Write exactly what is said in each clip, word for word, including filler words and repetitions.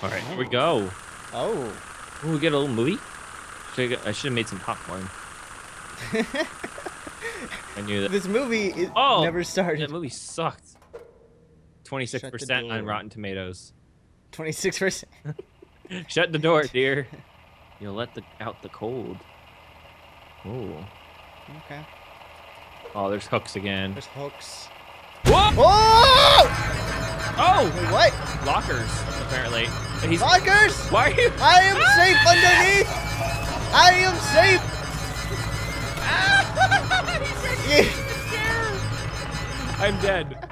All right, here we go. Oh. Ooh, we get a little movie. Should I, get, I should have made some popcorn. I knew that. This movie is oh, never started. That movie sucked. twenty-six percent on Rotten Tomatoes. twenty-six percent. Shut the door, dear. You'll let the, out the cold. Oh. Okay. Oh, there's hooks again. There's hooks. Whoa! Oh! Oh! Wait, what? Lockers, apparently. He's... Lockers? Why are you? I am ah! safe underneath. I am safe. Ah! He said he was scared. I'm dead.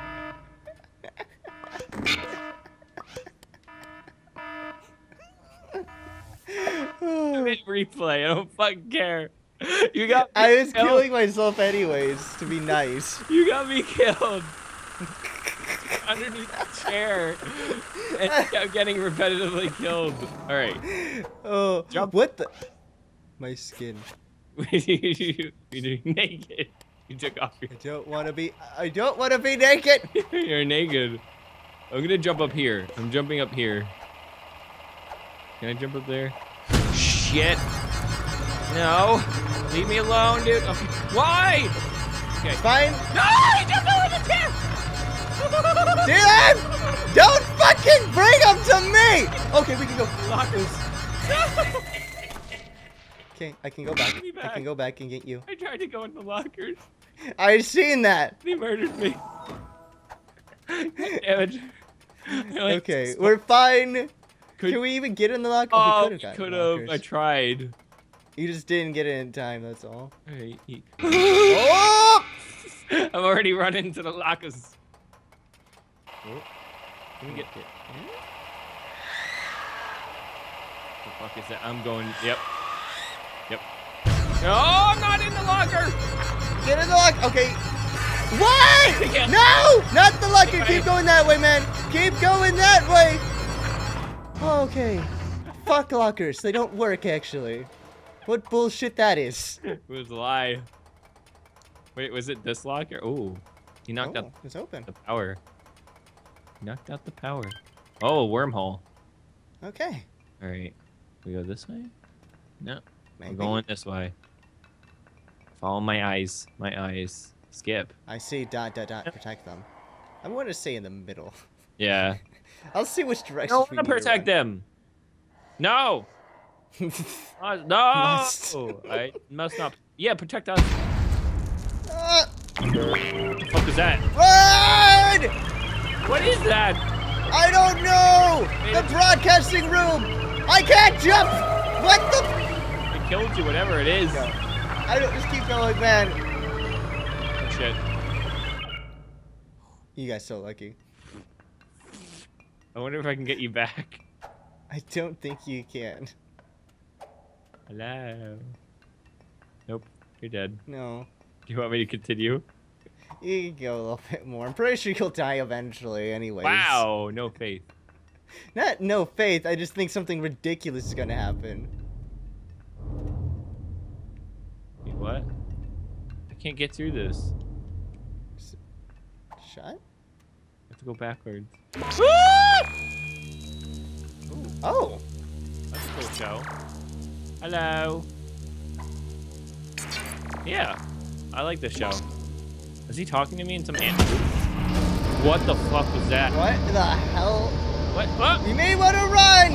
I'm in replay. I don't fucking care. You got. Me I was killed. killing myself anyways to be nice. You got me killed underneath the chair, and I kept getting repetitively killed. All right. Oh, jump. What the? My skin. You're naked. You took off your. I don't want to be. I don't want to be naked. You're naked. I'm gonna jump up here. I'm jumping up here. Can I jump up there? Shit. No. Leave me alone, dude. Okay. Why? Okay. Fine. No, I jumped over the chair. Dylan, don't fucking bring them to me. Okay, we can go. Lockers. No. Okay, I can go back. back. I can go back and get you. I tried to go in the lockers. I've seen that. They murdered me. Damn it. Okay, we're fine. Could, Can we even get in the locker? Oh, we could have. I tried. You just didn't get it in time, that's all. Right. Oh! I'm already running to the lockers. Oh. Can we get it? What the fuck is that? I'm going. Yep. Yep. No, I'm not in the locker! Get in the locker. Okay. Why? Yeah. No! Not the locker. Keep going that way, man. Keep going that way. Okay. Fuck lockers. They don't work, actually. What bullshit that is. It was a lie. Wait, was it this locker? Ooh. He knocked oh, out it's open. the power. He knocked out the power. Oh, wormhole. Okay. All right. We go this way? No. Maybe. We're going this way. Follow my eyes. My eyes. Skip. I see dot, dot, dot. Protect them. I'm going to stay in the middle. Yeah. I'll see which direction. I don't want to protect them. No. uh, no. Must. I must not. Yeah, protect us. Uh, what the fuck is that? Run! What is that? I don't know. Wait, the broadcasting room. I can't jump. What the? It killed you. Whatever it is. I don't. Just keep going, man. Oh, shit. You guys so lucky. I wonder if I can get you back. I don't think you can. Hello. Nope, you're dead. No. Do you want me to continue? You can go a little bit more. I'm pretty sure you'll die eventually anyways. Wow, no faith. Not no faith, I just think something ridiculous is gonna happen. Wait, what? I can't get through this. Shut? I have to go backwards. Ah! Oh, that's a cool show. Hello. Yeah, I like this show. Is he talking to me in some animal? What the fuck was that? What the hell? What? Oh. You may want to run.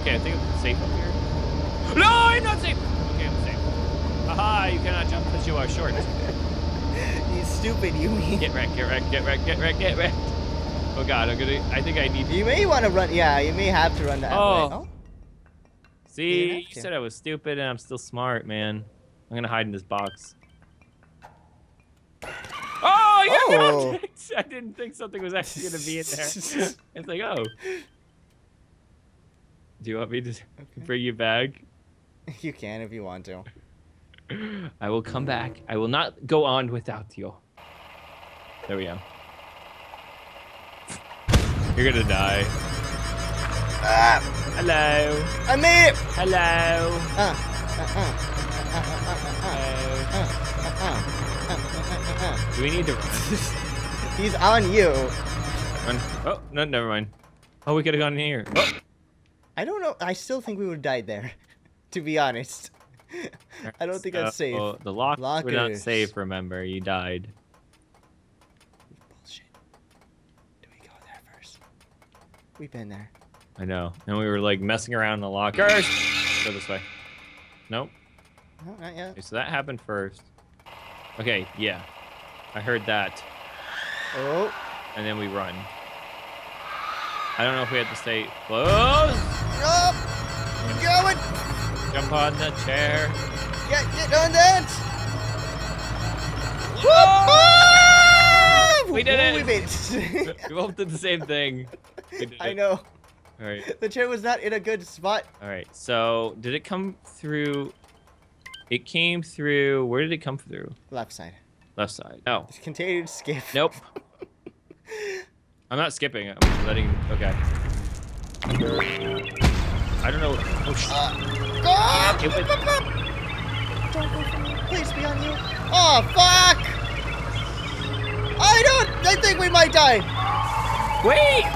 Okay, I think I'm safe up here. No, I'm not safe. Okay, I'm safe. Haha, you cannot jump because you are short. You stupid, you mean. Get wrecked, get wrecked, get wrecked, get wrecked, get wrecked. Oh god, I'm gonna. I think I need. You may want to run. Yeah, you may have to run that oh. way. Oh. See, you, you said I was stupid, and I'm still smart, man. I'm gonna hide in this box. Oh, I got the object! I didn't think something was actually gonna be in there. It's like, oh. Do you want me to okay. bring you back? You can if you want to. I will come back. I will not go on without you. There we go. You're gonna die. Ah, hello. I made it. Hello. Do we need to run? He's on you. Run. Oh, no, never mind. Oh, we could have gone in here. Oh. I don't know. I still think we would have died there, to be honest. I don't think uh, that's safe. Well, the lock Lockers. We're not safe, remember. You died. Bullshit. Do we go there first? We've been there. I know. And we were, like, messing around in the lockers. Go this way. Nope. No, not yet. Okay, so that happened first. Okay, yeah. I heard that. Oh. And then we run. I don't know if we have to stay close. Nope. Keep going. Jump on the chair. Get, get on that. Oh! We did it. We made it. We both did the same thing. I know. All right. The chair was not in a good spot. All right. So did it come through? It came through. Where did it come through? Left side. Left side. No. It's continued skip. Nope. I'm not skipping. I'm letting. Okay. I don't know. Oh shit! Uh, oh, it went... Don't go for me. Please be on you. Oh fuck! I don't. I think we might die. Wait.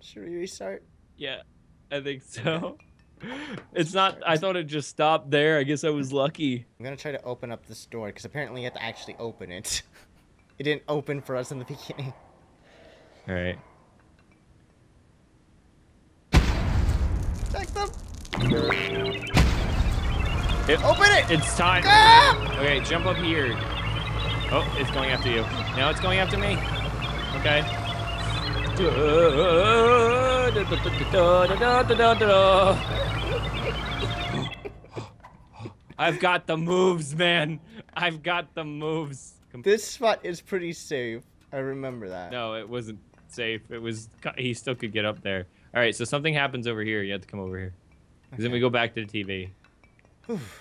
Should we restart? Yeah, I think so. It's not, I thought it just stopped there. I guess I was lucky. I'm gonna try to open up this door because apparently you have to actually open it. It didn't open for us in the beginning. All right. Check them. It, open it. It's time. Ah! Okay, jump up here. Oh, it's going after you. Now it's going after me. Okay. Da, da, da, da, da, da, da. I've got the moves, man. I've got the moves. This spot is pretty safe. I remember that. No, it wasn't safe. It was. He still could get up there. All right, so something happens over here. You have to come over here. Okay. Then we go back to the T V. Oof.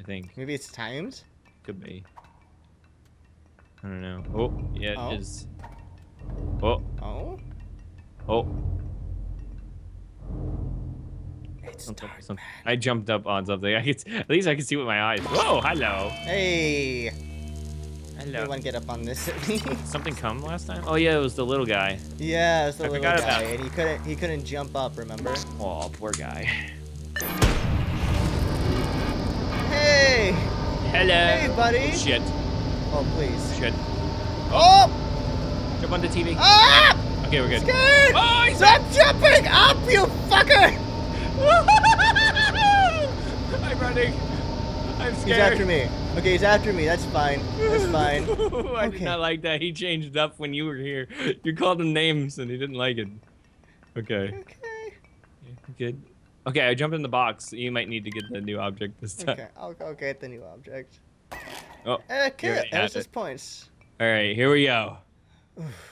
I think. Maybe it's timed? Could be. I don't know. Oh, yeah, oh. It is. Oh. Oh? Oh. Something, dark, something. I jumped up on something. I could, at least I can see with my eyes. Whoa, hello. Hey. Hello. Everyone get up on this. Something come last time? Oh yeah, it was the little guy. Yeah, it was the I little guy, about. and he couldn't he couldn't jump up. Remember? Oh, poor guy. Hey. Hello. Hey, buddy. Shit. Oh please. Shit. Oh. oh. Jump on the T V. Ah! Okay, we're good. Scared. Oh, he's Stop up. jumping up, you fucker! I'm running. I'm scared. He's after me. Okay, he's after me. That's fine. That's fine. I okay. did not like that. He changed up when you were here. You called him names and he didn't like it. Okay. Okay. Good. Okay, I jumped in the box. You might need to get the new object this time. Okay, I'll go get the new object. Oh. Okay, that's just points. All right, here we go.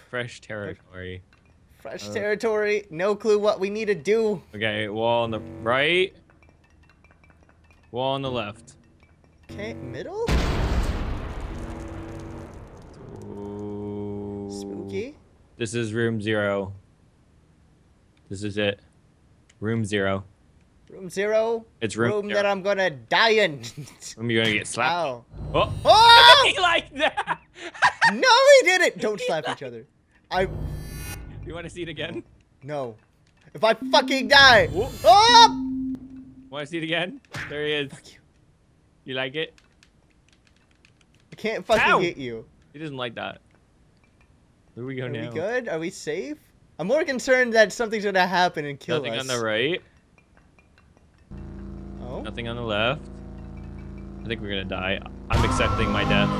Fresh territory. Fresh territory. No clue what we need to do. Okay, wall on the right. Wall on the left. Okay, middle? Ooh. Spooky. This is room zero. This is it. Room zero. Room zero? It's room, room zero. that I'm gonna die in. Room you're gonna get slapped. Ow. Oh! Oh! He liked that! No, he didn't! Don't he slap liked... each other. I... You want to see it again? No. If I fucking die! Whoop. Oh! Want to see it again? There he is. Fuck you. You like it? I can't fucking Ow. get you. He doesn't like that. Where do we go Are now? Are we good? Are we safe? I'm more concerned that something's gonna happen and kill Nothing us. Nothing on the right. Oh. Nothing on the left. I think we're gonna die. I'm accepting my death.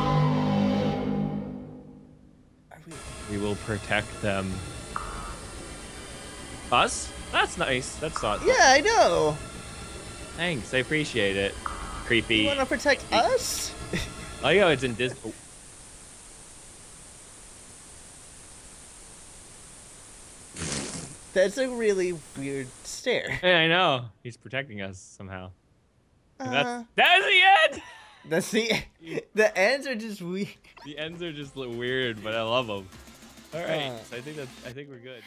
Are we... we will protect them. Us? That's nice. That's thoughtful. Yeah, I know. Thanks, I appreciate it. Creepy. You want to protect us? Oh, yeah, it's invisible. That's a really weird stare. Yeah, I know. He's protecting us somehow. Uh, that's, that's the end. That's the the ends are just weird. The ends are just weird, but I love them. All right, uh, so I think that I think we're good.